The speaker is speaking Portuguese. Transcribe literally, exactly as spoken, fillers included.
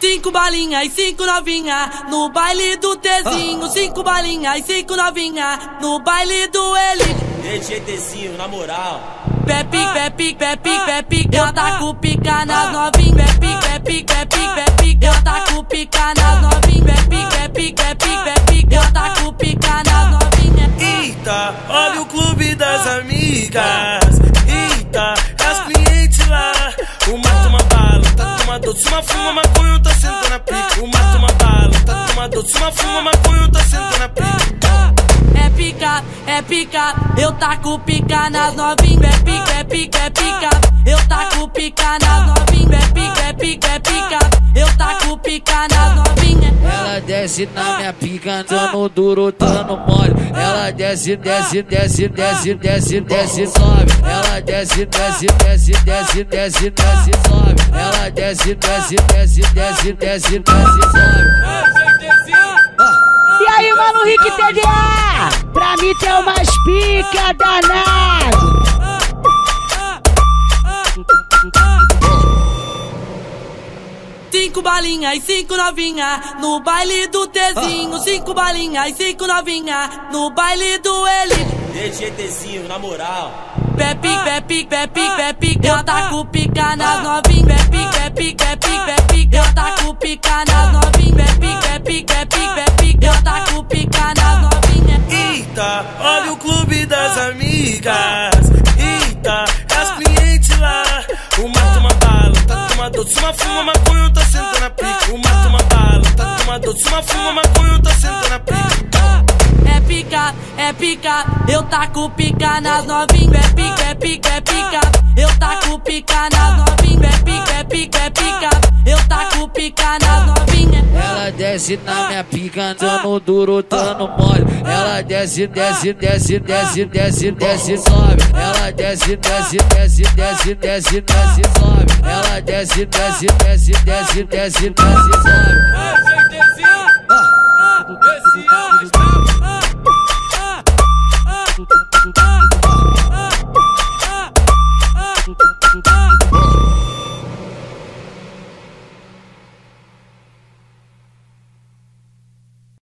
Cinco balinha e cinco novinha no baile do Tezinho. Cinco balinha e cinco novinha no baile do Eli. D J Tezinho, na moral. Pepe, pepe, pepe, pepe, eu tá com pica nas novinha. Pepe, pepe, pepe, pepe, eu tá com pica nas novinha. Pepe, pepe, pepe, pepe, eu tá com pica nas novinha. Eita, olha o clube das amigas. Eita, as clientes lá. Uma toma bala, tá toma doce, uma fuma maconha, tá sentando a pica. Uma toma bala, tá toma doce, uma fuma maconha, tá sentando a pica. É pica, é pica, eu taco pica nas novinhas. É pica, é pica, é pica, eu taco pica nas novinhas. É pica, é pica, é pica, eu taco pica nas novinhas. Ela desce na minha pica, andando duro, dando mole. Ela desce, desce, desce, desce, desce, desce, sobe. Ela desce, desce, desce, desce, desce, desce, sobe. Ela desce, desce, desce, desce, desce, desce, sobe. E aí, mano, Rick T D A, pra mim tem umas pica danado. Cinco balinha e cinco novinha no baile do Tezinho. Cinco balinha e cinco novinha no baile do Eli. D J Tezinho, na moral. Pepe, pepe, pepe, pepe, eu tá com pica nas novinha. Pepe, pepe, pepe, pepe, eu tá com pica nas novinha. Pepe, pepe, pepe, pepe, eu tá com pica nas novinha. Eita, olha o clube das amigas. Eita, as clientes lá. Uma toma bala, tá toma doce, uma fuma maconha, tá sentando a pica. Uma toma bala, tá toma doce, uma fuma maconha, tá sentando a pica. É pica, é pica, eu tá com pica nas novinha. É pica, é pica, é pica, eu tá com pica nas novinha. É pica, é pica, é pica, eu tá com pica nas novinha. Ela desce na minha pica, andando duro, dando mole. Ela desce, desce, desce, desce, desce, desce, sobe. Ela desce, desce, desce, desce, desce, desce, sobe. Ela desce, desce, desce, desce, desce, desce, sobe.